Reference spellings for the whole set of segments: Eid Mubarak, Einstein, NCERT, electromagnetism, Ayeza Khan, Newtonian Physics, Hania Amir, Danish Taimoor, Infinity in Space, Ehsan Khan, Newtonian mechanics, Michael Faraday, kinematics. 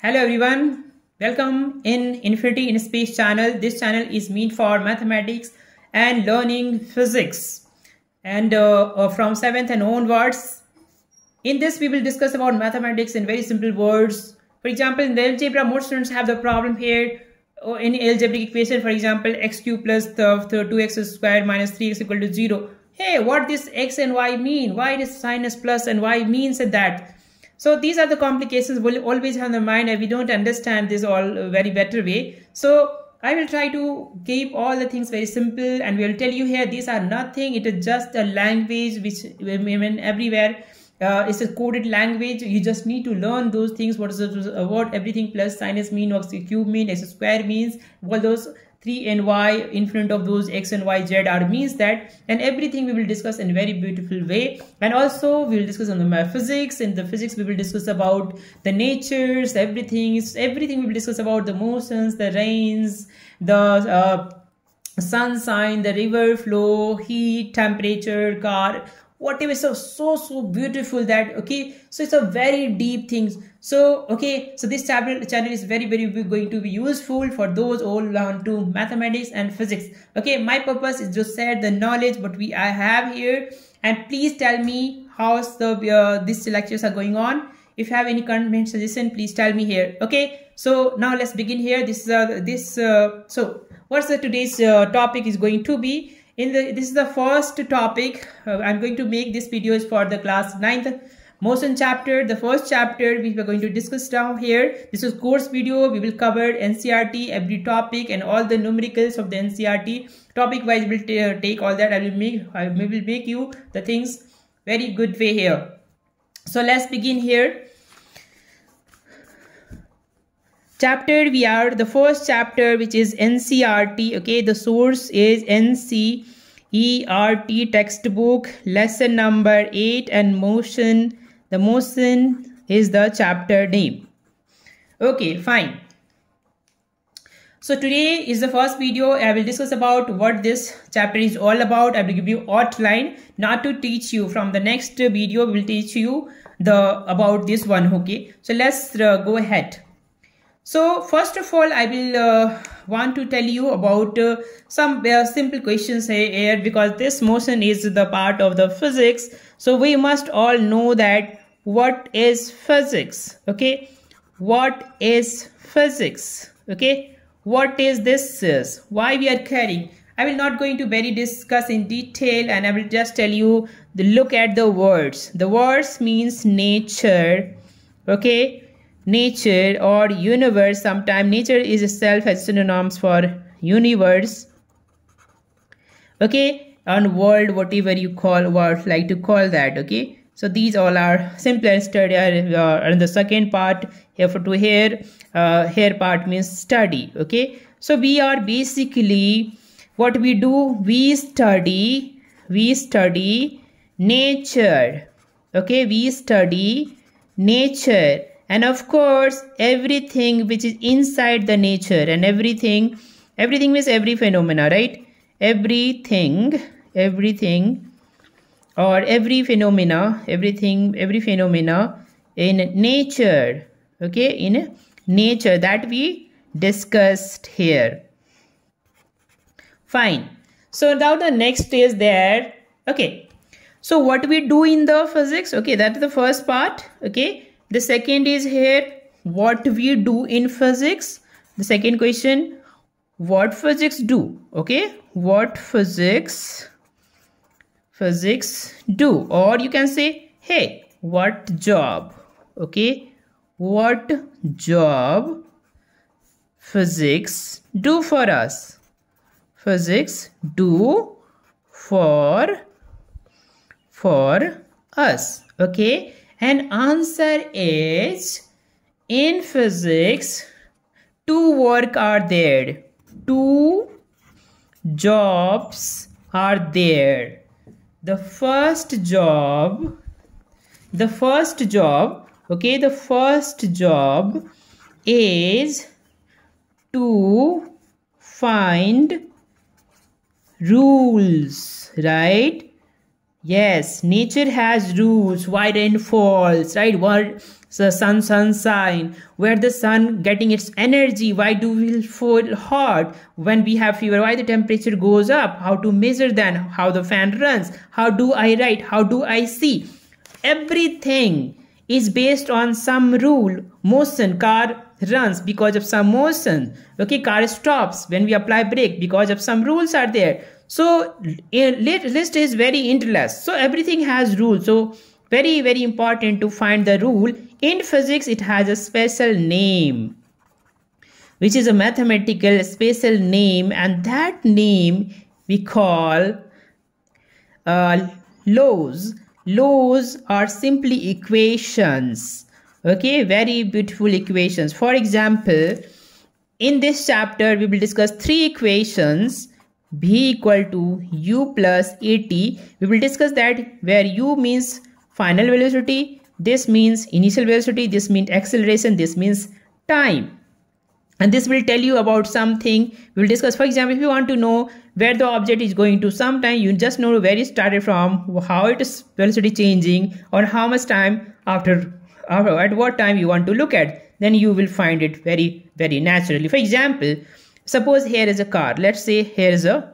Hello everyone, welcome in Infinity in Space channel. This channel is meant for mathematics and learning physics and from 7th and onwards. In this we will discuss about mathematics in very simple words. For example, in the algebra most students have the problem here in algebraic equation, for example x³ plus 2x square minus 3x equal to 0. Hey, what this x and y mean? Why this sign is plus and y means that? So these are the complications we'll always have in the mind and we don't understand this all very better way. So I will try to keep all the things very simple and we will tell you here these are nothing. It is just a language which women everywhere. It's a coded language. You just need to learn those things. What is the word? Everything plus sinus mean, x cube mean, x square means. All those 3 and y in front of those x and y, z are means that, and everything we will discuss in a very beautiful way. And also we will discuss on the physics. In the physics we will discuss about the natures, everything we will discuss about the motions, the rains, the sun sign, the river flow, heat, temperature, car, whatever. So beautiful that, okay, so it's a very deep things. So okay, so this channel is very going to be useful for those all learn to mathematics and physics. Okay, my purpose is just share the knowledge what we I have here, and please tell me how the these lectures are going on. If you have any comment, suggestion, please tell me here. Okay, so now let's begin here. So what's the today's topic is going to be. This is the first topic. I'm going to make this videos for the class 9th motion chapter. The first chapter which we're going to discuss down here. This is course video. We will cover NCERT, every topic and all the numericals of the NCERT. Topic wise we'll take all that. I will make you the things very good way here. So let's begin here. Chapter we are the first chapter, which is NCERT. Okay, the source is NCERT textbook, lesson number 8, and motion. The motion is the chapter name. Okay, fine. So today is the first video. I will discuss about what this chapter is all about. I will give you outline, not to teach you. From the next video, we will teach you about this one. Okay, so let's go ahead. So first of all, I will want to tell you about some simple questions here, because this motion is the part of the physics. So we must all know that what is physics, okay? What is physics, okay? What is this is? Why we are caring? I will not going to very discuss in detail, and I will just tell you, the look at the words. The words means nature, okay? Nature or universe. Sometimes nature is itself as synonyms for universe, okay, and world, whatever you call world, like to call that, okay. So these all are simpler study and the second part here for to here here part means study, okay. So we are basically what we do, we study nature, okay, we study nature. And of course, everything which is inside the nature, and everything means every phenomena, right? Everything or every phenomena, every phenomena in nature, okay, in nature, that we discussed here. Fine. So now the next is there, okay. So what we do in the physics, okay, that's the first part, okay. The second is here, what we do in physics. The second question, what physics do, okay, what physics do, or you can say, hey, what job, okay, what job physics do for us, physics do for us, okay. And answer is, in physics, two work are there. Two jobs are there. The first job, okay, the first job is to find rules, right? Yes, nature has rules, wide and falls, right? So sunshine, where the sun getting its energy. Why do we feel hot when we have fever? Why the temperature goes up? How to measure then? How the fan runs? How do I write? How do I see? Everything is based on some rule. Motion, car runs because of some motion. Okay, car stops when we apply brake because of some rules are there. So a list is very endless. So everything has rules. So very important to find the rule. In physics, it has a special name, which is a mathematical special name, and that name we call laws. Laws are simply equations. Okay, very beautiful equations. For example, in this chapter, we will discuss three equations. B equal to u plus at. We will discuss that, where u means final velocity, this means initial velocity, this means acceleration, this means time. And this will tell you about something we will discuss. For example, if you want to know where the object is going to sometime, you just know where it started from, how it is velocity changing, or how much time after at what time you want to look at, then you will find it very naturally. For example, suppose here is a car. Let's say here is a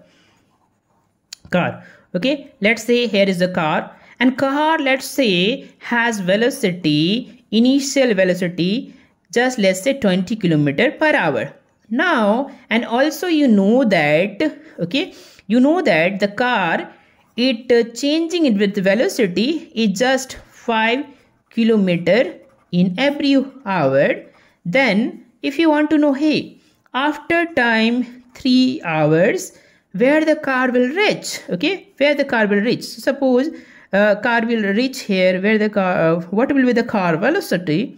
car. Okay, let's say here is a car, and car, let's say, has velocity, initial velocity, just let's say 20 km/h. Now, and also you know that, okay, you know that the car, it changing with velocity is just 5 km/h. Then if you want to know, hey, after time 3 hours, where the car will reach, okay, where the car will reach. So suppose car will reach here, where the car, what will be the car velocity,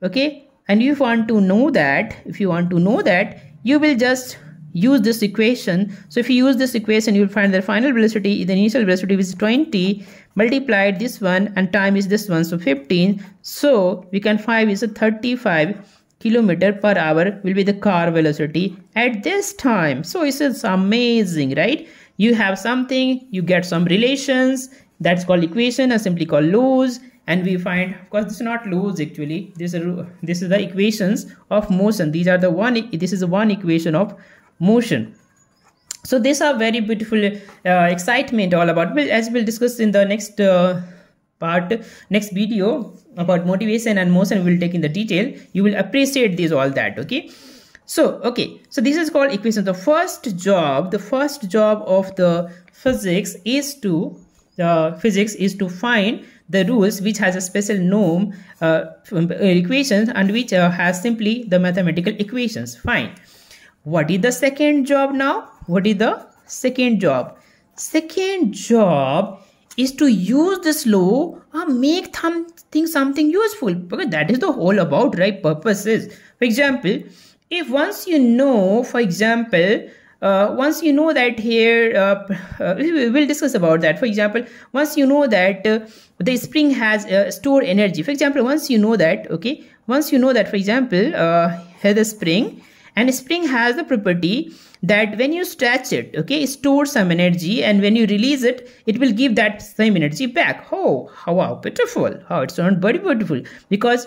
okay, and you want to know that, if you want to know that, you will just use this equation. So if you use this equation, you will find the final velocity, the initial velocity is 20, multiplied this one, and time is this one, so 15. So we can 5 is a 35 km/h will be the car velocity at this time. So it's amazing, right? You have something, you get some relations, that's called equation, or simply called laws. And we find, of course, this is not laws actually, this is the equations of motion. This is the one equation of motion. So these are very beautiful excitement all about, as we'll discuss in the next next video about motivation and motion. We will take in the detail. You will appreciate this, all that. Okay, so so this is called equation. The first job, of the physics is to find the rules which has a special norm equations, and which has simply the mathematical equations. Fine. What is the second job now? What is the second job? Second job is to use this law and make something useful, because that is the whole about, right? Purpose is, for example, if once you know, for example, once you know that here, we will discuss about that. For example, once you know that the spring has stored energy. For example, once you know that, okay, once you know that, for example, here the spring, and spring has the property that when you stretch it, okay, it stores some energy, and when you release it, it will give that same energy back. Oh, how beautiful! How it sounds very beautiful, because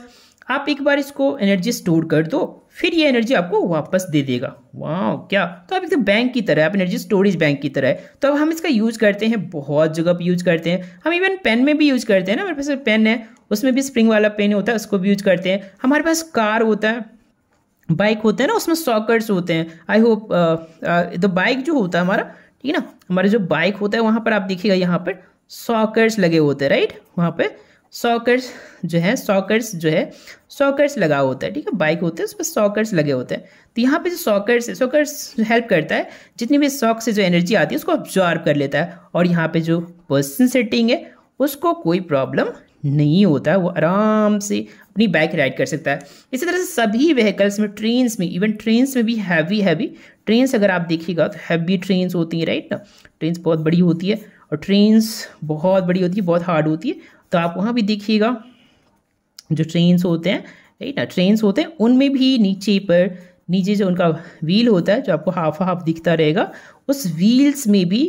आप एक बार इसको energy store कर दो, फिर ये energy आपको वापस दे देगा. वाह, क्या! तो आप एकदम बैंक की तरह, आप एनर्जी स्टोरेज बैंक की तरह है. तो अब हम इसका यूज करते हैं, बहुत जगह पे यूज करते हैं. हम इवन पेन में भी यूज करते हैं ना. हमारे पास पेन है, उसमें भी स्प्रिंग वाला पेन होता है, उसको भी यूज करते हैं. हमारे पास कार होता है, बाइक होता है ना, उसमें सॉकेट्स होते हैं. आई होप द बाइक जो होता है हमारा, ठीक है ना, हमारा जो बाइक होता है, वहाँ पर आप देखिएगा यहाँ पर सॉकेट्स लगे होते हैं, राइट? वहाँ पर सॉकेट्स जो है, सॉकेट्स लगा होता है, ठीक है. बाइक होते हैं, उस पर सॉकेट्स लगे होते हैं. तो यहाँ पे जो सॉकेट्स है, सॉकेट्स हेल्प करता है, जितनी भी सॉक से जो एनर्जी आती है उसको ऑब्जॉर्व कर लेता है. और यहाँ पे जो पर्सन सिटिंग है, उसको कोई प्रॉब्लम नहीं होता है, वो आराम से अपनी बाइक राइड कर सकता है. इसी तरह से सभी व्हीकल्स में, ट्रेन्स में, इवन ट्रेन्स में भी हैवी ट्रेन्स अगर आप देखिएगा तो हैवी ट्रेन्स होती हैं, राइट ना. ट्रेन्स बहुत बड़ी होती है, और ट्रेन्स बहुत बड़ी होती है, बहुत हार्ड होती है. तो आप वहाँ भी देखिएगा जो ट्रेन्स होते हैं, राइट ना, ट्रेन्स होते हैं, उनमें भी नीचे जो उनका व्हील होता है, जो आपको हाफ दिखता रहेगा, उस व्हील्स में भी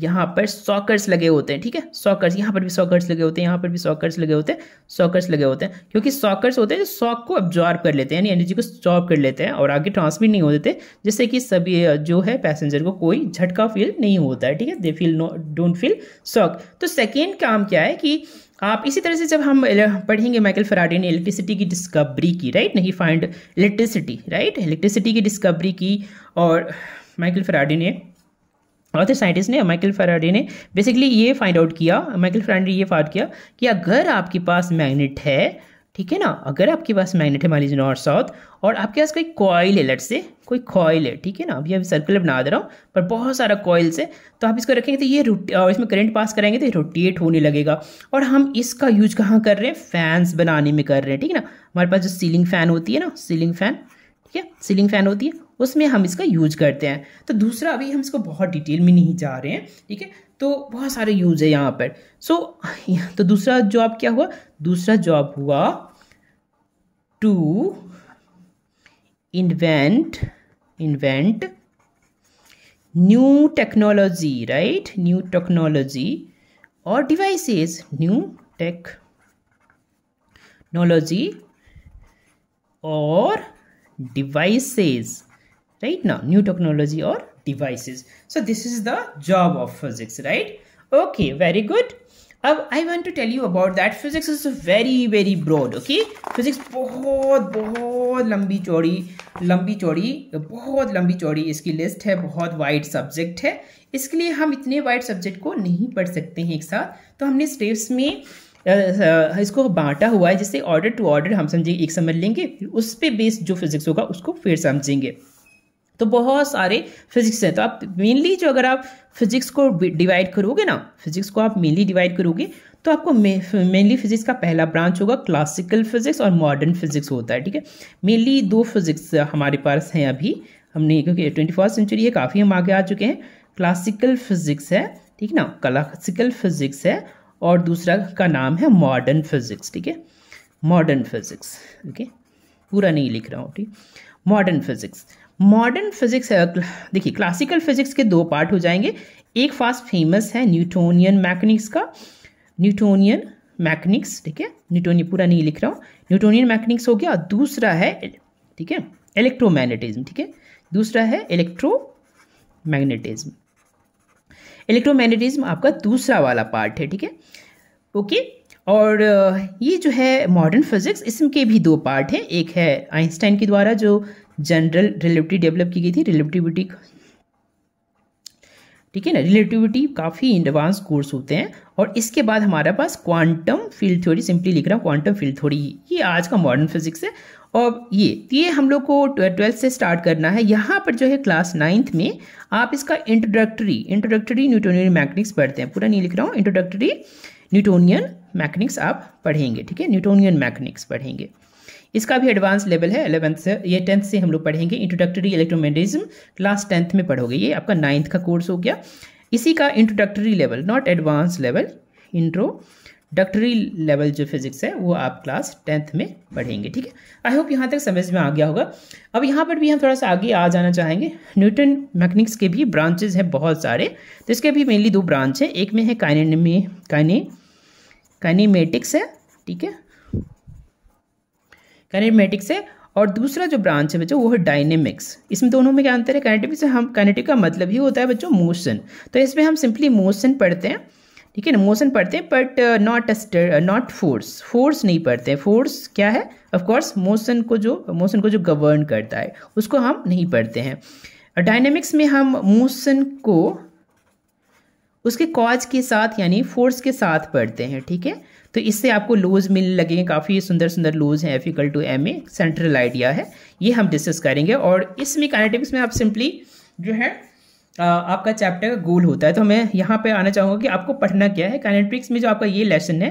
यहाँ पर सॉकर्स लगे होते हैं, ठीक है, सॉकर्स, यहाँ पर भी सॉकर्स लगे होते हैं, यहाँ पर भी सॉकर्स लगे होते हैं, सॉकर्स लगे होते हैं, क्योंकि सॉकर्स होते हैं जो शॉक को अब्जॉर्ब कर लेते हैं, यानी एनर्जी को स्टॉप कर लेते हैं और आगे ट्रांसमिट नहीं होते थे, जिससे कि सभी जो है पैसेंजर को कोई झटका फील नहीं होता है, ठीक है, they feel don't feel shock. तो सेकेंड काम क्या है कि आप इसी तरह से जब हम पढ़ेंगे माइकल फैराडे ने इलेक्ट्रिसिटी की डिस्कवरी की, राइट, नहीं फाइंड इलेक्ट्रिसिटी, राइट, इलेक्ट्रिसिटी की डिस्कवरी की, और माइकल फैराडे ने और साइंटिस्ट ने माइकल फैराडे ने बेसिकली ये फाइंड आउट किया, माइकल फैराडे ने ये फाइंड किया कि अगर आपके पास मैग्नेट है, ठीक है ना, अगर आपके पास मैग्नेट है मान लीजिए नॉर्थ साउथ, और आपके पास कोई कॉइल है, लेट से कोई कॉइल है, ठीक है ना, अभी सर्कुलर बना दे रहा हूँ पर बहुत सारा कॉइल्स है, तो आप इसको रखेंगे तो ये और इसमें करंट पास कराएंगे तो ये रोटेट होने लगेगा। और हम इसका यूज कहाँ कर रहे हैं, फैंस बनाने में कर रहे हैं, ठीक है ना, हमारे पास जो सीलिंग फैन होती है ना, सीलिंग फैन, ठीक है, सीलिंग फैन होती है, उसमें हम इसका यूज करते हैं। तो दूसरा, अभी हम इसको बहुत डिटेल में नहीं जा रहे हैं, ठीक है, तो बहुत सारे यूज है यहाँ पर। तो दूसरा जॉब क्या हुआ, दूसरा जॉब हुआ to invent new technology, right, new technology और डिवाइसेस, न्यू टेक्नोलॉजी और devices, right now new technology or devices, so this is the job of physics, right? Okay, very good. अब I want to tell you about that physics is very very broad, okay? physics बहुत लंबी चौड़ी इसकी list है, बहुत wide subject है, इसके लिए हम इतने वाइड सब्जेक्ट को नहीं पढ़ सकते हैं एक साथ, तो हमने स्टेप्स में इसको बांटा हुआ है, जिससे ऑर्डर टू ऑर्डर हम समझेंगे, एक समझ लेंगे फिर उस पे बेस्ड जो फिजिक्स होगा उसको फिर समझेंगे। तो बहुत सारे फिजिक्स हैं, तो आप मेनली जो अगर आप फिजिक्स को डिवाइड करोगे ना, फिजिक्स को आप मेनली डिवाइड करोगे तो आपको मेनली फिजिक्स का पहला ब्रांच होगा क्लासिकल फिजिक्स और मॉडर्न फिजिक्स होता है, ठीक है, मेनली दो फिजिक्स हमारे पास हैं अभी, हमने क्योंकि 21वीं सेंचुरी है, काफ़ी हम आगे आ चुके हैं, क्लासिकल फिजिक्स है, ठीक ना, क्लासिकल फिजिक्स है, और दूसरा का नाम है मॉडर्न फिजिक्स, ठीक है, मॉडर्न फिजिक्स, ओके, पूरा नहीं लिख रहा हूँ, ठीक, मॉडर्न फिजिक्स। मॉडर्न फिजिक्स देखिए, क्लासिकल फिजिक्स के दो पार्ट हो जाएंगे, एक फास्ट फेमस है न्यूटोनियन मैकेनिक्स का, न्यूटोनियन मैकेनिक्स, ठीक है, न्यूटोनियन पूरा नहीं लिख रहा हूँ, न्यूटोनियन मैकेनिक्स हो गया, दूसरा है, ठीक है, इलेक्ट्रोमैग्नेटिज्म, ठीक है, दूसरा है इलेक्ट्रोमैग्नेटिज्म, इलेक्ट्रोमैग्नेटिज्म आपका दूसरा वाला पार्ट है, ठीक है, ओके। और ये जो है मॉडर्न फिजिक्स, इसके भी दो पार्ट हैं, एक है आइंस्टाइन के द्वारा जो जनरल रिलेटिविटी डेवलप की गई थी, रिलेटिविटी, ठीक है ना, रिलेटिविटी काफ़ी एडवांस कोर्स होते हैं, और इसके बाद हमारे पास क्वांटम फील्ड थ्योरी, सिंपली लिख रहा हूँ क्वांटम फील्ड थ्योरी, ये आज का मॉडर्न फिजिक्स है, और ये हम लोग को 12th से स्टार्ट करना है। यहाँ पर जो है क्लास 9th में आप इसका इंट्रोडक्टरी न्यूटोनियन मैकेनिक्स पढ़ते हैं, पूरा नहीं लिख रहा हूँ, इंट्रोडक्टरी न्यूटोनियन मैकेनिक्स आप पढ़ेंगे, ठीक है, न्यूटोनियन मैकेनिक्स पढ़ेंगे, इसका भी एडवांस लेवल है 11th से, ये 10th से हम लोग पढ़ेंगे, इंट्रोडक्टरी इलेक्ट्रोमैग्नेटिज्म क्लास 10th में पढ़ोगे, ये आपका 9th का कोर्स हो गया, इसी का introductory level, not advance level, introductory level जो फिजिक्स है वो आप क्लास 10th में पढ़ेंगे, ठीक है। आई होप यहाँ तक समझ में आ गया होगा। अब यहाँ पर भी हम थोड़ा सा आगे आ जाना चाहेंगे, न्यूटन मैकेनिक्स के भी ब्रांचेज हैं बहुत सारे, तो इसके भी मेनली दो ब्रांच हैं, एक में है काइनेमेटिक्स है, ठीक है, काइनेटिक्स है, और दूसरा जो ब्रांच है बच्चों वो है डायनेमिक्स। इसमें दोनों में क्या अंतर है, काइनेटिक्स हम, काइनेटिक का मतलब ही होता है बच्चों मोशन, तो इसमें हम सिंपली मोशन पढ़ते हैं, ठीक है ना, मोशन पढ़ते हैं, बट नॉट फोर्स, फोर्स नहीं पढ़ते हैं, फोर्स क्या है, ऑफकोर्स मोशन को जो गवर्न करता है उसको हम नहीं पढ़ते हैं। डायनेमिक्स में हम मोशन को उसके कॉज के साथ यानी फोर्स के साथ पढ़ते हैं, ठीक है, तो इससे आपको लॉज मिलने लगेंगे, काफ़ी सुंदर सुंदर लॉज हैं, F=ma सेंट्रल आइडिया है, ये हम डिस्कस करेंगे। और इसमें काइनेटिक्स में आप सिंपली जो है आपका चैप्टर का गोल होता है, तो मैं यहाँ पे आना चाहूँगा कि आपको पढ़ना क्या है। काइनेटिक्स में जो आपका ये लेसन है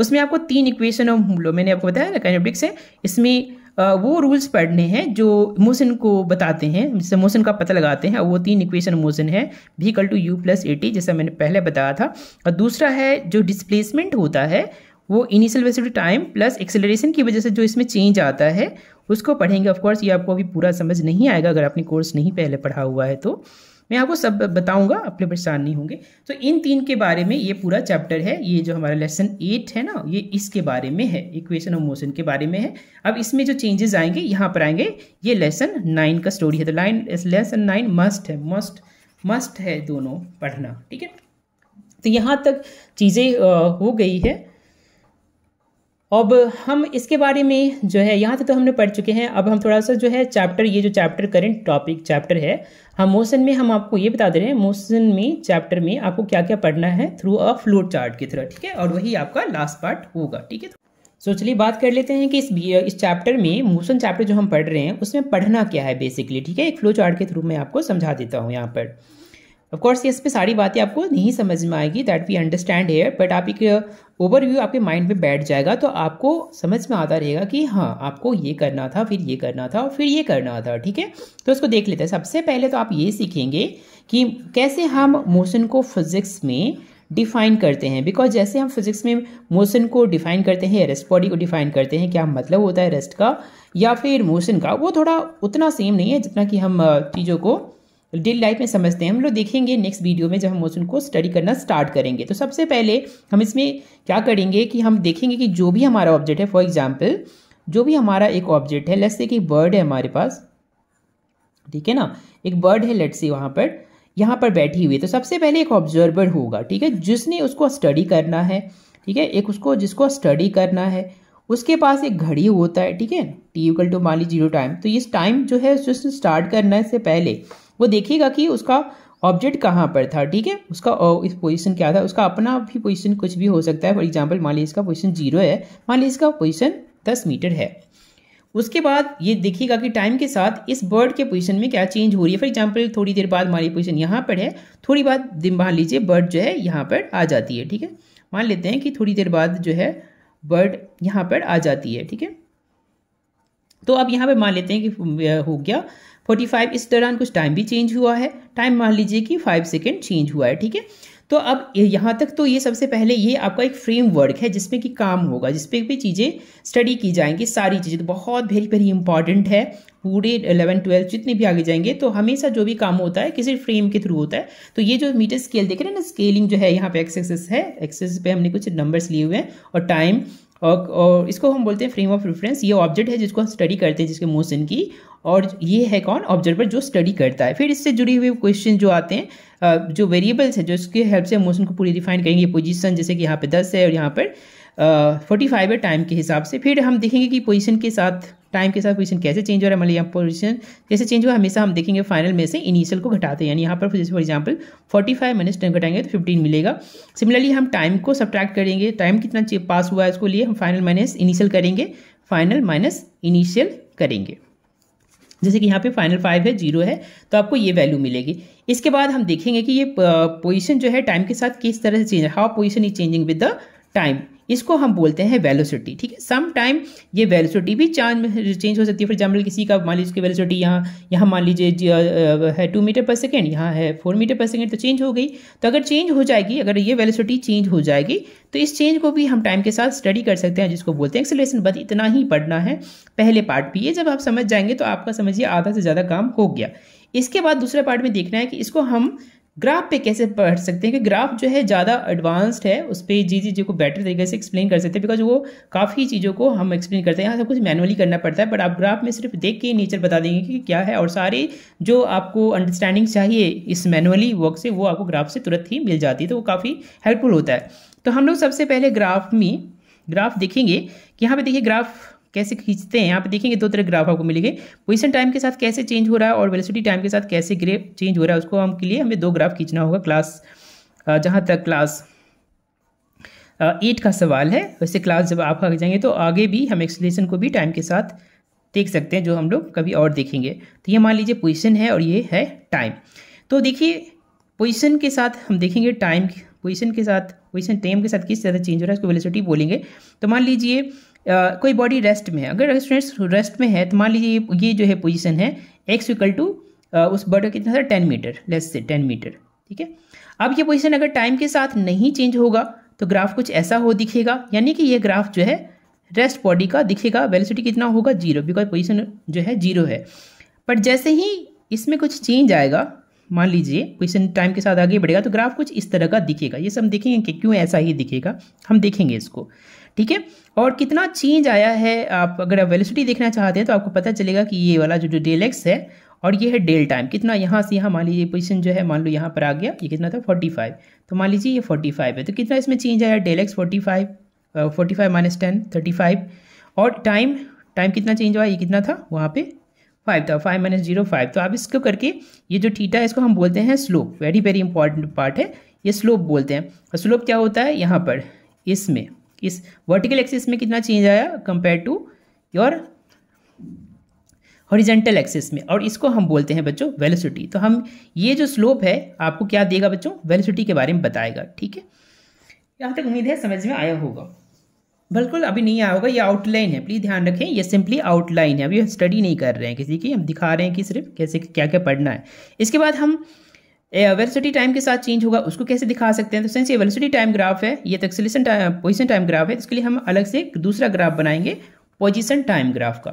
उसमें आपको 3 इक्वेशन, और मैंने आपको बताया ना काइनेटिक्स है, इसमें वो रूल्स पढ़ने हैं जो मोशन को बताते हैं, जिससे मोशन का पता लगाते हैं, और वो 3 इक्वेशन मोशन है v=u+at, जैसा मैंने पहले बताया था, और दूसरा है जो डिस्प्लेसमेंट होता है वो initial velocity time plus acceleration की वजह से जो इसमें चेंज आता है उसको पढ़ेंगे। ऑफकोर्स ये आपको अभी पूरा समझ नहीं आएगा अगर आपने कोर्स नहीं पहले पढ़ा हुआ है तो, मैं आपको सब बताऊंगा, अपने परेशान नहीं होंगे। तो इन तीन के बारे में ये पूरा चैप्टर है। ये जो हमारा लेसन 8 है ना, ये इसके बारे में है, इक्वेशन ऑफ मोशन के बारे में है। अब इसमें जो चेंजेस आएंगे यहाँ पर आएंगे, ये लेसन 9 का स्टोरी है। तो लेसन 9 मस्ट है दोनों पढ़ना, ठीक है। तो यहाँ तक चीज़ें हो गई है। अब हम इसके बारे में जो है यहाँ तक तो हमने पढ़ चुके हैं। अब हम थोड़ा सा जो है चैप्टर, ये जो चैप्टर करंट टॉपिक चैप्टर है, हम मोशन में हम आपको ये बता दे रहे हैं मोशन में चैप्टर में आपको क्या क्या पढ़ना है थ्रू अ फ्लोट चार्ट की तरह, ठीक है। और वही आपका लास्ट पार्ट होगा, ठीक है। तो चलिए बात कर लेते हैं कि इस चैप्टर में मोशन चैप्टर जो हम पढ़ रहे हैं उसमें पढ़ना क्या है बेसिकली, ठीक है। एक फ्लो चार्ट के थ्रू मैं आपको समझा देता हूँ यहाँ पर। ऑफकोर्स इस पर सारी बातें आपको नहीं समझ में आएगी, that we understand here, but आप एक ओवरव्यू आपके माइंड में बैठ जाएगा तो आपको समझ में आता रहेगा कि हाँ आपको ये करना था, फिर ये करना था और फिर ये करना था, ठीक है। तो उसको देख लेते हैं। सबसे पहले तो आप ये सीखेंगे कि कैसे हम मोशन को फिजिक्स में डिफाइन करते हैं, बिकॉज जैसे हम फिजिक्स में मोशन को डिफाइन करते हैं, रेस्ट बॉडी को डिफाइन करते हैं, क्या मतलब होता है रेस्ट का या फिर मोशन का, वो थोड़ा उतना सेम नहीं है जितना कि हम चीज़ों को डेली लाइफ में समझते हैं। हम लोग देखेंगे नेक्स्ट वीडियो में जब हम मोशन को स्टडी करना स्टार्ट करेंगे। तो सबसे पहले हम इसमें क्या करेंगे कि हम देखेंगे कि जो भी हमारा ऑब्जेक्ट है, फॉर एग्जांपल जो भी हमारा एक ऑब्जेक्ट है, लेट्स से कि बर्ड है हमारे पास, ठीक है ना, एक बर्ड है लेट्स से यहाँ पर बैठी हुई है। तो सबसे पहले एक ऑब्जर्वर होगा, ठीक है, जिसने उसको स्टडी करना है, ठीक है, एक उसको जिसको स्टडी करना है, उसके पास एक घड़ी होता है, ठीक है, t = मान लीजिए 0 टाइम। तो इस टाइम जो है जिसने स्टार्ट करना है, इससे पहले वो देखेगा कि उसका ऑब्जेक्ट कहाँ पर था, ठीक है, उसका इस पोजीशन क्या था, उसका अपना भी पोजीशन कुछ भी हो सकता है। फॉर एग्जांपल मान लीजिए इसका पोजीशन 0 है, मान लीजिए इसका पोजीशन 10 मीटर है। उसके बाद ये देखिएगा कि टाइम के साथ इस बर्ड के पोजीशन में क्या चेंज हो रही है। फॉर एग्जांपल थोड़ी देर बाद हमारी पोजीशन यहाँ पर है, थोड़ी बाद मान लीजिए बर्ड जो है यहाँ पर आ जाती है, ठीक है, मान लेते हैं कि थोड़ी देर बाद जो है बर्ड यहाँ पर आ जाती है, ठीक है। तो अब यहाँ पर मान लेते हैं कि हो गया 45। इस दौरान कुछ टाइम भी चेंज हुआ है, टाइम मान लीजिए कि 5 सेकेंड चेंज हुआ है, ठीक है। तो अब यहाँ तक तो ये सबसे पहले ये आपका एक फ्रेमवर्क है जिसमें कि काम होगा, जिसपे भी चीज़ें स्टडी की जाएंगी, सारी चीज़ें। तो बहुत वेरी इंपॉर्टेंट है, पूरे 11, 12 जितने भी आगे जाएंगे तो हमेशा जो भी काम होता है किसी फ्रेम के थ्रू होता है। तो ये जो मीटर स्केल देख रहे हैं ना, स्केलिंग जो है यहाँ पे एक्सेस है, एक्सेस पे हमने कुछ नंबर्स लिए हुए हैं और टाइम और इसको हम बोलते हैं फ्रेम ऑफ रेफरेंस। ये ऑब्जेक्ट है जिसको हम स्टडी करते हैं, जिसके मोशन की, और ये है कौन, ऑब्जर्वर जो स्टडी करता है। फिर इससे जुड़ी हुई क्वेश्चन जो आते हैं, जो वेरिएबल्स हैं, जो इसके हेल्प से मोशन को पूरी डिफाइन करेंगे। पोजीशन जैसे कि यहाँ पे 10 है और यहाँ पर 45 है टाइम के हिसाब से। फिर हम देखेंगे कि पोजीशन के साथ, टाइम के साथ पोजीशन कैसे चेंज हो रहा है। मतलब यहाँ पोजीशन कैसे चेंज हुआ, हमेशा हम देखेंगे फाइनल में से इनिशियल को घटाते हैं, यानी यहाँ पर फॉर एग्जांपल 45 - 10 घटाएंगे तो 15 मिलेगा। सिमिलरली हम टाइम को सब्ट्रैक्ट करेंगे, टाइम कितना पास हुआ है उसको लिए हम फाइनल माइनस इनिशियल करेंगे, फाइनल माइनस इनिशियल करेंगे। जैसे कि यहाँ पे फाइनल 5 है, 0 है, तो आपको ये वैल्यू मिलेगी। इसके बाद हम देखेंगे कि ये पोजीशन जो है टाइम के साथ किस तरह से change, how position is changing with the time, इसको हम बोलते हैं वेलोसिटी, ठीक है। सम टाइम ये वेलोसिटी भी चेंज हो सकती है। फॉर एग्जाम्पल किसी का मान लीजिए वेलोसिटी यहाँ मान लीजिए है 2 मीटर पर सेकेंड, यहाँ है 4 मीटर पर सेकेंड, तो चेंज हो गई। तो अगर चेंज हो जाएगी, अगर ये वेलोसिटी चेंज हो जाएगी तो इस चेंज को भी हम टाइम के साथ स्टडी कर सकते हैं, जिसको बोलते हैं एक्सेलरेशन। बस इतना ही पढ़ना है पहले पार्ट पे, ये जब आप समझ जाएंगे तो आपका समझिए आधा से ज़्यादा काम हो गया। इसके बाद दूसरे पार्ट में देखना है कि इसको हम ग्राफ पे कैसे पढ़ सकते हैं, कि ग्राफ जो है ज़्यादा एडवांस्ड है, उस पर जी चीज़ों को बेटर तरीके से एक्सप्लेन कर सकते हैं, बिकॉज वो काफ़ी चीज़ों को हम एक्सप्लेन करते हैं। यहाँ सब कुछ मैनुअली करना पड़ता है, बट आप ग्राफ में सिर्फ देख के नेचर बता देंगे कि क्या है, और सारे जो आपको अंडरस्टैंडिंग चाहिए इस मैनुअली वर्क से वो आपको ग्राफ से तुरंत ही मिल जाती है, तो वो काफ़ी हेल्पफुल होता है। तो हम लोग सबसे पहले ग्राफ देखेंगे कि यहाँ पर देखिए ग्राफ कैसे खींचते हैं। यहाँ पे देखेंगे 2 तरह ग्राफ आपको मिलेंगे, पोजीशन टाइम के साथ कैसे चेंज हो रहा है और वेलोसिटी टाइम के साथ कैसे चेंज हो रहा है, उसको हम के लिए हमें 2 ग्राफ खींचना होगा। जहाँ तक क्लास 8 का सवाल है, वैसे क्लास जब आप आगे जाएंगे तो आगे भी हम एक्सेलरेशन को भी टाइम के साथ देख सकते हैं, जो हम लोग कभी और देखेंगे। तो ये मान लीजिए पोजीशन है और ये है टाइम। तो देखिए पोजीशन के साथ हम देखेंगे टाइम, पोजीशन टाइम के साथ किस तरह चेंज हो रहा है, उसको वेलोसिटी बोलेंगे। तो मान लीजिए कोई बॉडी रेस्ट में है, अगर स्टूडेंट्स रेस्ट में है तो मान लीजिए ये जो है पोजीशन है x = उस बर्ड का कितना था 10 मीटर, लेट्स से 10 मीटर, ठीक है। अब ये पोजीशन अगर टाइम के साथ नहीं चेंज होगा तो ग्राफ कुछ ऐसा दिखेगा, यानी कि ये ग्राफ जो है रेस्ट बॉडी का दिखेगा। वेलोसिटी कितना होगा 0, बिकॉज पोजीशन जो है 0 है। पर जैसे ही इसमें कुछ चेंज आएगा मान लीजिए क्वेश्चन टाइम के साथ आगे बढ़ेगा तो ग्राफ कुछ इस तरह का दिखेगा। ये सब हम देखेंगे कि क्यों ऐसा ही दिखेगा, हम देखेंगे इसको, ठीक है। और कितना चेंज आया है, आप अगर वेलोसिटी देखना चाहते हैं तो आपको पता चलेगा कि ये वाला जो डेल एक्स है और ये है डेल टाइम, कितना यहाँ से यहाँ, मान लीजिए पोजीशन जो है मान लो यहाँ पर आ गया, ये कितना था 45, तो मान लीजिए ये 45 है, तो कितना इसमें चेंज आया, डेल एक्स 45 -10 35, और टाइम कितना चेंज हुआ, ये कितना था वहाँ पे 5 था, 5 -0 5। तो आप इसको करके ये जो थीटा है इसको हम बोलते हैं slope, very very important part है, ये स्लोप बोलते हैं। और स्लोप क्या होता है, यहाँ पर इसमें इस वर्टिकल एक्सिस में कितना चेंज आया compare to your horizontal axis में, और इसको हम बोलते हैं बच्चों वेलोसिटी। तो हम ये जो स्लोप है आपको क्या देगा बच्चों, वेलोसिटी के बारे में बताएगा, ठीक है। यहाँ तक उम्मीद है समझ में आया होगा, बिल्कुल अभी नहीं आया होगा, ये आउटलाइन है, प्लीज़ ध्यान रखें, ये सिंपली आउटलाइन है, अभी स्टडी नहीं कर रहे हैं किसी की, हम दिखा रहे हैं कि सिर्फ कैसे क्या क्या पढ़ना है। इसके बाद हम वेलोसिटी टाइम के साथ चेंज होगा उसको कैसे दिखा सकते हैं, तो सिंस ये वेलोसिटी टाइम ग्राफ है, ये तो acceleration time position time graph है, इसके लिए हम अलग से दूसरा ग्राफ बनाएंगे पोजीशन टाइम ग्राफ का,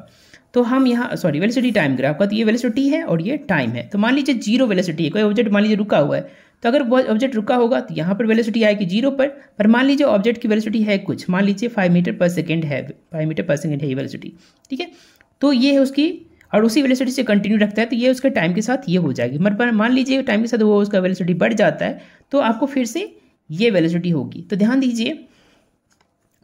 तो हम यहाँ सॉरी वेलोसिटी टाइम ग्राफ का, तो ये वेलोसिटी है और ये टाइम है। तो मान लीजिए जीरो वेलोसिटी है, कोई ऑब्जेक्ट मान लीजिए रुका हुआ है, तो अगर वो ऑब्जेक्ट रुका होगा तो यहाँ पर वेलोसिटी आएगी जीरो पर मान लीजिए ऑब्जेक्ट की वेलोसिटी है कुछ, मान लीजिए 5 मीटर पर सेकेंड है, 5 मीटर पर सेकेंड है ये वेलोसिटी, ठीक है। तो ये है उसकी, और उसी वेलोसिटी से कंटिन्यू रखता है तो ये उसके टाइम के साथ ये हो जाएगी, मगर मान लीजिए टाइम के साथ वो उसका वेलोसिटी बढ़ जाता है तो आपको फिर से ये वेलोसिटी होगी। तो ध्यान दीजिए,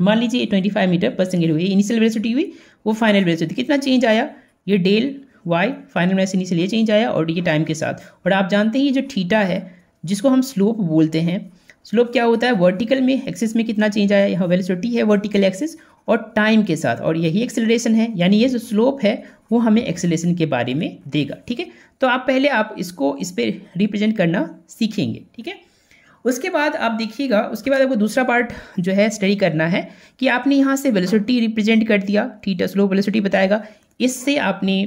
मान लीजिए 25 मीटर पर सेकेंड हुई इनिशियल वेलोसिटी हुई, वो फाइनल वेलोसिटी कितना चेंज आया, ये डेल वाई फाइनल में से इनिशियल ये चेंज आया और ये टाइम के साथ। और आप जानते हैं ये जो थीटा है जिसको हम स्लोप बोलते हैं, स्लोप क्या होता है, वर्टिकल में एक्सिस में कितना चेंज आया, यहाँ वेलोसिटी है वर्टिकल एक्सिस और टाइम के साथ, और यही एक्सेलरेशन है, यानी ये जो स्लोप है वो हमें एक्सेलरेशन के बारे में देगा, ठीक है। तो आप पहले आप इसको इस पर रिप्रेजेंट करना सीखेंगे, ठीक है। उसके बाद आप देखिएगा, उसके बाद आपको दूसरा पार्ट जो है स्टडी करना है कि आपने यहाँ से वेलोसिटी रिप्रेजेंट कर दिया, थीटा स्लोप वेलोसिटी बताएगा, इससे आपने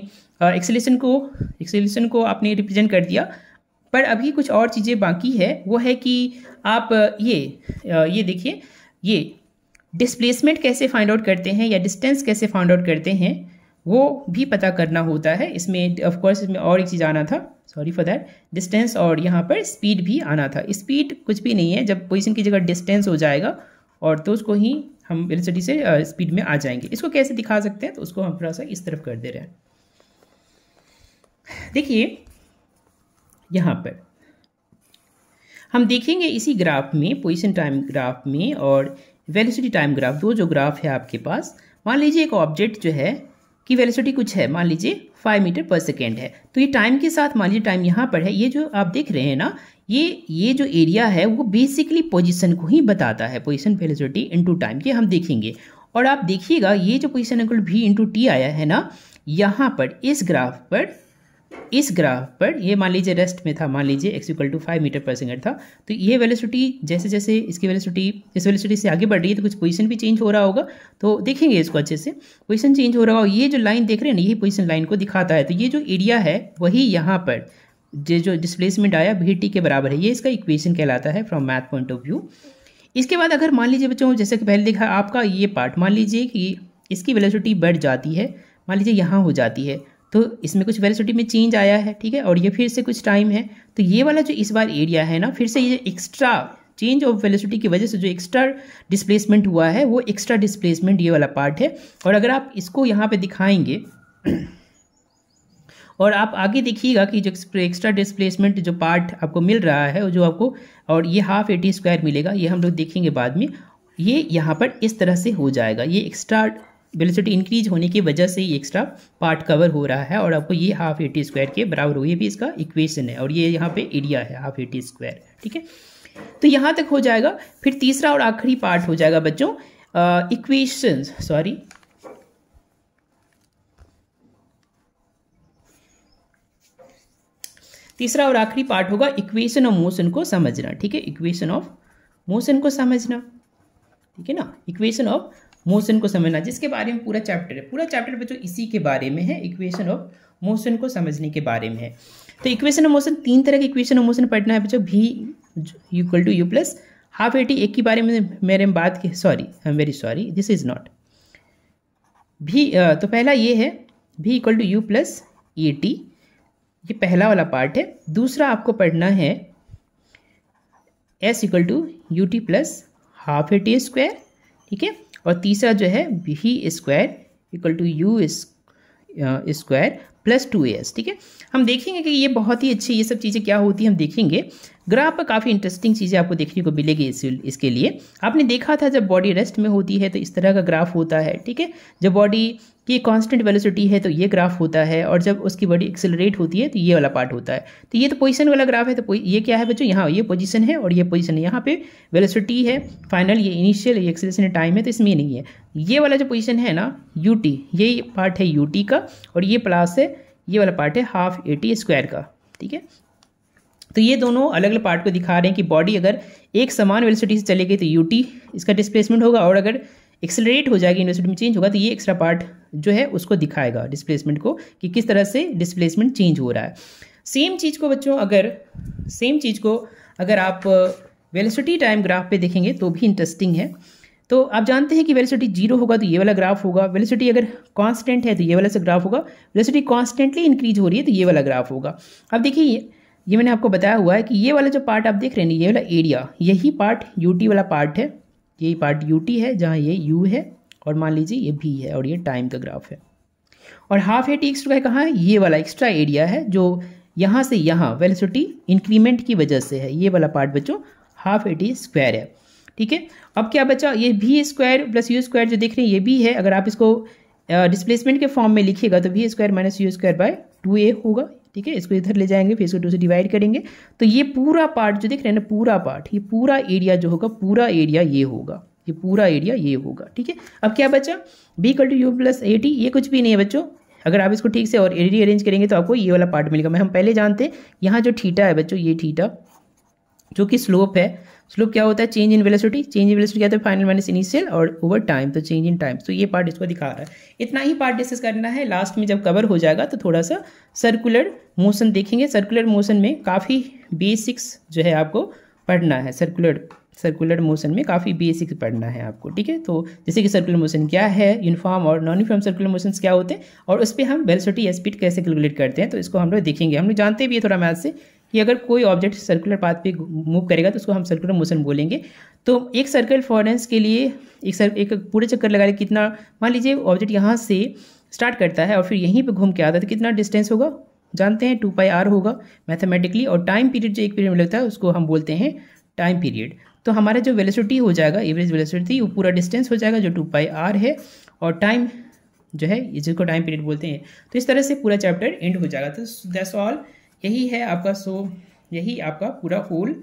एक्सेलरेशन को आपने रिप्रेजेंट कर दिया, पर अभी कुछ और चीज़ें बाकी है, वो है कि आप ये देखिए ये डिस्प्लेसमेंट कैसे फाइंड आउट करते हैं या डिस्टेंस कैसे फाइंड आउट करते हैं वो भी पता करना होता है। इसमें ऑफ कोर्स इसमें और एक चीज़ आना था, सॉरी फॉर दैट, डिस्टेंस और यहाँ पर स्पीड भी आना था। स्पीड कुछ भी नहीं है, जब पोजीशन की जगह डिस्टेंस हो जाएगा और तो उसको ही हम वेलोसिटी से स्पीड में आ जाएंगे। इसको कैसे दिखा सकते हैं, तो उसको हम थोड़ा सा इस तरफ कर दे रहे हैं। देखिए यहाँ पर हम देखेंगे इसी ग्राफ में, पोजीशन टाइम ग्राफ में और वेलोसिटी टाइम ग्राफ, दो जो ग्राफ है आपके पास, मान लीजिए एक ऑब्जेक्ट जो है कि वेलोसिटी कुछ है, मान लीजिए 5 मीटर पर सेकेंड है, तो ये टाइम के साथ, मान लीजिए टाइम यहाँ पर है, ये जो आप देख रहे हैं ना, ये जो एरिया है वो बेसिकली पोजीशन को ही बताता है, पोजीशन वेलोसिटी इंटू टाइम, ये हम देखेंगे। और आप देखिएगा ये जो position equal v into t आया है ना यहाँ पर, इस ग्राफ पर ये मान लीजिए रेस्ट में था, मान लीजिए x इक्वल टू 5 मीटर पर सेकेंड था, तो ये वेलोसिटी जैसे जैसे इसकी वेलोसिटी इस वेलोसिटी से आगे बढ़ रही है तो कुछ पोजीशन भी चेंज हो रहा होगा, तो देखेंगे इसको अच्छे से, पोजीशन चेंज हो रहा होगा। ये जो लाइन देख रहे हैं ना, ये पोजीशन लाइन को दिखाता है, तो ये जो एरिया है वही यहाँ पर जो डिस्प्लेसमेंट आया भी टी के बराबर है, ये इसका इक्वेशन कहलाता है from math point of view. इसके बाद अगर मान लीजिए बच्चों, जैसे कि पहले देखा आपका ये पार्ट, मान लीजिए कि इसकी वेलोसिटी बढ़ जाती है, मान लीजिए यहाँ हो जाती है, तो इसमें कुछ वेलोसिटी में चेंज आया है, ठीक है, और ये फिर से कुछ टाइम है, तो ये वाला जो इस बार एरिया है ना, फिर से ये एक्स्ट्रा चेंज ऑफ वेलोसिटी की वजह से जो एक्स्ट्रा डिस्प्लेसमेंट हुआ है वो एक्स्ट्रा डिस्प्लेसमेंट ये वाला पार्ट है। और अगर आप इसको यहाँ पे दिखाएंगे और आप आगे देखिएगा कि जो एक्स्ट्रा डिस्प्लेसमेंट जो पार्ट आपको मिल रहा है वो जो आपको, और ये हाफ एटी स्क्वायर मिलेगा, ये हम लोग देखेंगे बाद में, ये यहाँ पर इस तरह से हो जाएगा, ये एक्स्ट्रा वेलोसिटी इंक्रीज होने की वजह से ये एक्स्ट्रा पार्ट कवर हो रहा है और आपको ये हाफ एटी स्क्वायर के बराबर हो, ये भी इसका इक्वेशन है और ये यहाँ पे एरिया है हाफ एटी स्क्वायर, ठीक है। तो यहाँ तक हो जाएगा। फिर तीसरा और आखिरी पार्ट हो जाएगा बच्चों इक्वेशंस, सॉरी तीसरा और आखिरी पार्ट होगा इक्वेशन ऑफ मोशन को समझना, ठीक है, इक्वेशन ऑफ मोशन को समझना, ठीक है ना, इक्वेशन ऑफ मोशन को समझना, जिसके बारे में पूरा चैप्टर है, पूरा चैप्टर बच्चों इसी के बारे में है, इक्वेशन ऑफ मोशन को समझने के बारे में है। तो इक्वेशन ऑफ मोशन, तीन तरह के इक्वेशन ऑफ मोशन पढ़ना है बच्चों, v equal to you plus half a t, एक के बारे में मेरे बात की, sorry I am very sorry this is not v, तो पहला ये है v equal to you plus A t, ये पहला वाला पार्ट है। दूसरा आपको पढ़ना है s equal to u t plus half a t square, ठीक है। और तीसरा जो है v square equal to u square plus 2as, ठीक है। हम देखेंगे कि ये बहुत ही अच्छी ये सब चीज़ें क्या होती हैं हम देखेंगे। ग्राफ पर काफ़ी इंटरेस्टिंग चीज़ें आपको देखने को मिलेगी। इसके लिए आपने देखा था जब बॉडी रेस्ट में होती है तो इस तरह का ग्राफ होता है, ठीक है। जब बॉडी की कांस्टेंट वेलोसिटी है तो ये ग्राफ होता है, और जब उसकी बॉडी एक्सेलरेट होती है तो ये वाला पार्ट होता है। तो ये तो पोजीशन वाला ग्राफ है। तो ये क्या है बच्चों, यहाँ ये पोजीशन है और ये पोजीशन है, यहाँ पे वेलोसिटी है फाइनल, ये इनिशियल, ये एक्सेलरेशन टाइम है, तो इसमें नहीं है। ये वाला जो पोजीशन है ना यू टी, ये पार्ट है यू टी का, और ये प्लस है ये वाला पार्ट है हाफ ए टी स्क्वायर का, ठीक है। तो ये दोनों अलग अलग पार्ट को दिखा रहे हैं कि बॉडी अगर एक समान वेलोसिटी से चलेगी तो यू टी इसका डिस्प्लेसमेंट होगा, और अगर एक्सेलरेट हो जाएगी वेलोसिटी में चेंज होगा तो ये एक्स्ट्रा पार्ट जो है उसको दिखाएगा डिस्प्लेसमेंट को कि किस तरह से डिस्प्लेसमेंट चेंज हो रहा है। सेम चीज़ को बच्चों अगर आप वेलोसिटी टाइम ग्राफ पे देखेंगे तो भी इंटरेस्टिंग है। तो आप जानते हैं कि वेलोसिटी जीरो होगा तो ये वाला ग्राफ होगा, वेलोसिटी अगर कांस्टेंट है तो ये वाला से ग्राफ होगा, वेलोसिटी कांस्टेंटली इंक्रीज हो रही है तो ये वाला ग्राफ होगा। अब देखिए ये मैंने आपको बताया हुआ है कि ये वाला जो पार्ट आप देख रहे हैं ये वाला एरिया, यही पार्ट यू टी वाला पार्ट है, यही पार्ट यू टी है जहाँ ये u है और मान लीजिए ये v है और ये टाइम का ग्राफ है। और हाफ ए टी स्क्वायर कहाँ है, ये वाला एक्स्ट्रा एरिया है जो यहाँ से यहाँ वेलोसिटी इंक्रीमेंट की वजह से है। ये वाला पार्ट बच्चों हाफ ए टी स्क्वायर है, ठीक है। अब क्या बचा, ये v square plus u square जो देख रहे हैं ये भी है। अगर आप इसको डिस्प्लेसमेंट के फॉर्म में लिखिएगा तो v square minus u square by 2a होगा, ठीक है। इसको इधर ले जाएंगे फिर इसको 2 से डिवाइड करेंगे तो ये पूरा पार्ट जो देख रहे हैं ना, पूरा पार्ट, ये पूरा एरिया जो होगा, पूरा एरिया ये होगा, ये पूरा एरिया ये होगा, ठीक है। अब क्या बचा, b equal to you plus A t, ये कुछ भी नहीं है बच्चों। अगर आप इसको ठीक से और एरिया अरेंज करेंगे तो आपको ये वाला पार्ट मिलेगा। मैं हम पहले जानते हैं यहाँ जो थीटा है बच्चों, ये थीटा जो कि स्लोप है, स्लोप क्या होता है, change in velocity, change in velocity क्या होता है फाइनल माइनस इनिशियल, और ओवर टाइम तो चेंज इन टाइम। तो ये पार्ट इसको दिखा रहा है। इतना ही पार्ट डिस्कस करना है। लास्ट में जब कवर हो जाएगा तो थोड़ा सा सर्कुलर मोशन देखेंगे। सर्कुलर मोशन में काफ़ी बेसिक्स जो है आपको पढ़ना है, सर्कुलर मोशन में काफ़ी बेसिक्स पढ़ना है आपको, ठीक है। तो जैसे कि सर्कुलर मोशन क्या है, यूनिफॉर्म और नॉन यूनिफॉर्म सर्कुलर मोशंस क्या होते हैं, और उस पर हम वेलोसिटी स्पीड कैसे कैलकुलेट करते हैं, तो इसको हम लोग देखेंगे। हम लोग जानते भी है थोड़ा मैथ से कि अगर कोई ऑब्जेक्ट सर्कुलर पाथ पे मूव करेगा तो उसको हम सर्कुलर मोशन बोलेंगे। तो एक सर्कल फॉरेंस के लिए एक पूरे चक्कर लगा ले कितना, मान लीजिए ऑब्जेक्ट यहाँ से स्टार्ट करता है और फिर यहीं पे घूम के आता है तो कितना डिस्टेंस होगा, जानते हैं 2πr होगा मैथमेटिकली। और टाइम पीरियड जो एक पीरियड में लगता है उसको हम बोलते हैं टाइम पीरियड। तो हमारा जो वेलोसिटी हो जाएगा, एवरेज वेलोसिटी, वो पूरा डिस्टेंस हो जाएगा जो 2πr है, और टाइम जो है जिसको टाइम पीरियड बोलते हैं। तो इस तरह से पूरा चैप्टर एंड हो जाएगा। तो दैट्स ऑल, यही है आपका यही आपका पूरा होल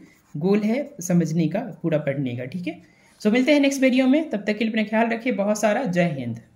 गोल है समझने का, पूरा पढ़ने का, ठीक है। सो मिलते हैं नेक्स्ट वीडियो में, तब तक के लिए अपना ख्याल रखिए बहुत सारा। जय हिंद।